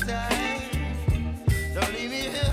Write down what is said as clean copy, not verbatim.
appetite. Don't leave me here.